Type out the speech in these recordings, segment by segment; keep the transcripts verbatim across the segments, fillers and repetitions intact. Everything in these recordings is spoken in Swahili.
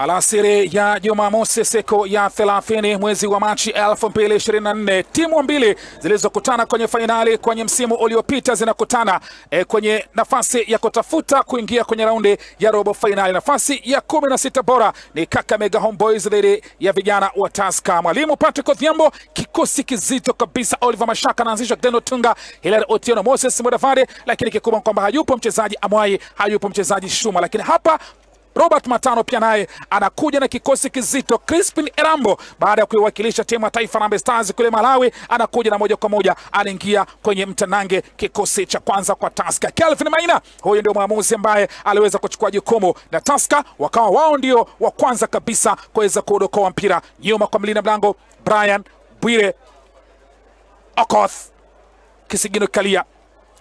Alasiri ya Jumamosi siku ya thelathini mwezi wa Machi elfu mbili ishirini na nne, timu mbili zilizokutana kwenye fainali kwenye msimu uliopita zinakutana e, kwenye nafasi ya kutafuta kuingia kwenye raundi ya robo fainali. Nafasi ya kumi na sita bora ni Kakamega Homeboyz dhidi ya vijana wa Tusker. Mwalimu Patrick Thiambo, kikosi kizito kabisa. Oliver Mashaka anaanzisha, Deno Tunga, Hillary Otieno, Moses Mudavade, lakini kikubwa kwamba hayupo mchezaji Amwai, hayupo mchezaji Shuma, lakini hapa Robert Matano pia naye anakuja na kikosi kizito. Crispin Erambo baada ya kuiwakilisha timu ya taifa Harambee Stars kule Malawi anakuja na moja kwa moja anaingia kwenye mtanange kikosi cha kwanza kwa Tusker. Kelvin Maina huyo ndio mwamuzi ambaye aliweza kuchukua jukumu na Tusker wakawa wao ndio wa kwanza kabisa kuweza kuodokoa mpira. Nyuma kwa mlinda mlango Brian Bwire, Okoth kisigino kalia,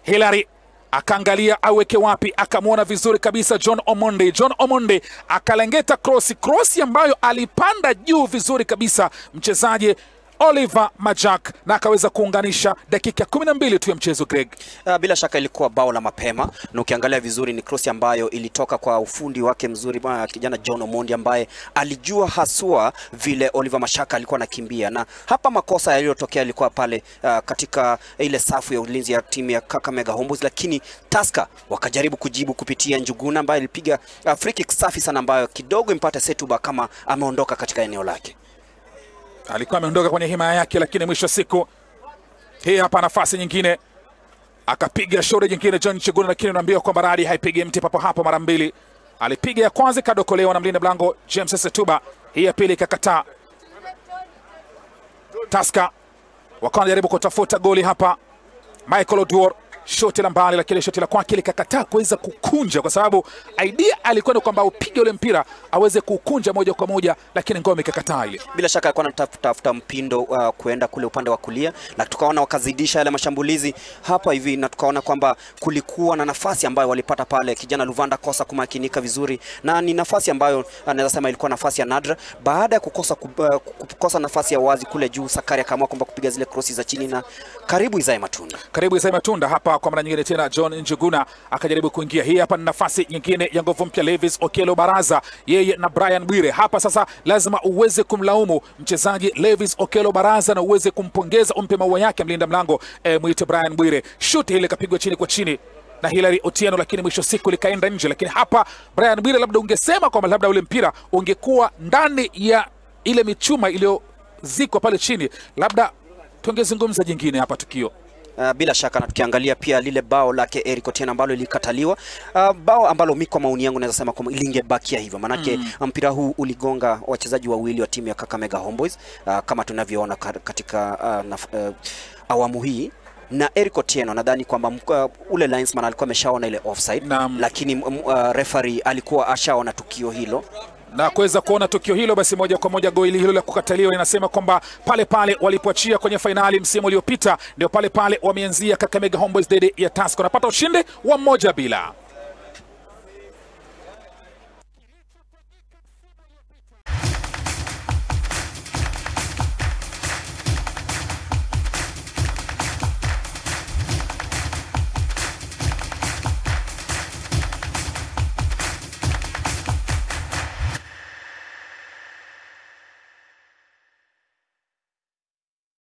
Hillary akaangalia aweke wapi, akamwona vizuri kabisa John Omondi. John Omondi akalengeta crossi, crossi ambayo alipanda juu vizuri kabisa mchezaji Oliver Majak na akaweza kuunganisha dakika kumi na mbili tu ya mchezo, Greg. Uh, bila shaka ilikuwa bao la mapema na ukiangalia vizuri ni cross ambayo ilitoka kwa ufundi wake mzuri bwana kijana John Omondi ambaye alijua haswa vile Oliver Mashaka alikuwa anakimbia, na hapa makosa yaliyotokea ilikuwa pale uh, katika ile safu ya ulinzi ya timu ya Kakamega Homeboyz, lakini Tusker wakajaribu kujibu kupitia Njuguna ambaye alipiga uh, free kick safi sana ambayo kidogo impata Setuba kama ameondoka katika eneo lake. Alikuwa ameondoka kwenye himaya yake, lakini mwisho siku hii hapa nafasi nyingine akapiga shore nyingine John Njuguna, lakini unaambiwa kwamba radi haipigi mti papo hapo mara mbili. Alipiga ya kwanza kadokolewa na mlinda mlango James Setuba, hii ya pili ikakataa. Tusker wakawa jaribu kutafuta goli hapa. Michael Olunga shoti la mbali, lakini shoti la kwake likakataa kuweza kukunja, kwa sababu idea alikuwa ni kwamba upige ule mpira aweze kukunja moja kwa moja, lakini ngome ikakataa ile. Bila shaka alikuwa anatafuta mpindo uh, kuenda kule upande wa kulia, na tukaona wakazidisha yale mashambulizi hapa hivi, na tukaona kwamba kulikuwa na nafasi ambayo walipata pale kijana Luvanda kosa kumakinika vizuri, na ni nafasi ambayo anaweza sema ilikuwa nafasi ya nadra baada ya kukosa kukosa, kukosa nafasi ya wazi kule juu. Sakari akaamua kwamba kupiga zile crossi za chini na karibu izae matunda. Karibu izae matunda hapa kwa mara nyingine tena John Njuguna akajaribu kuingia. Hii hapa ni nafasi nyingine ya nguvu mpya Levis Okelo Baraza, yeye na Brian Bwire. Hapa sasa lazima uweze kumlaumu mchezaji Levis Okelo Baraza na uweze kumpongeza, umpe maua yake mlinda mlango eh, muite Brian Bwire. Shoot ile kapigwa chini kwa chini na Hillary Otieno, lakini mwisho siku likaenda nje. Lakini hapa Brian Bwire labda ungesema kwamba labda ule mpira ungekuwa ndani ya ile michuma iliyozikwa pale chini, labda tungezungumza jingine hapa tukio. Uh, bila shaka na tukiangalia pia lile bao lake Eric Otieno ambalo ilikataliwa, uh, bao ambalo mimi kwa maoni yangu naweza sema kwamba ilingebakia hivyo manake mm. mpira huu uligonga wachezaji wawili wa timu ya Kakamega Homeboyz uh, kama tunavyoona katika uh, naf, uh, awamu hii. Na Eric Otieno nadhani kwamba uh, ule linesman alikuwa ameshaona ile offside na, lakini um, uh, referee alikuwa ashaona tukio hilo na kuweza kuona tukio hilo, basi moja kwa moja goli hilo la kukataliwa linasema kwamba pale pale walipoachia kwenye finali msimu uliopita ndio pale pale wameanzia Kakamega Homeboyz dhidi ya Tusker. Wanapata ushindi wa moja bila.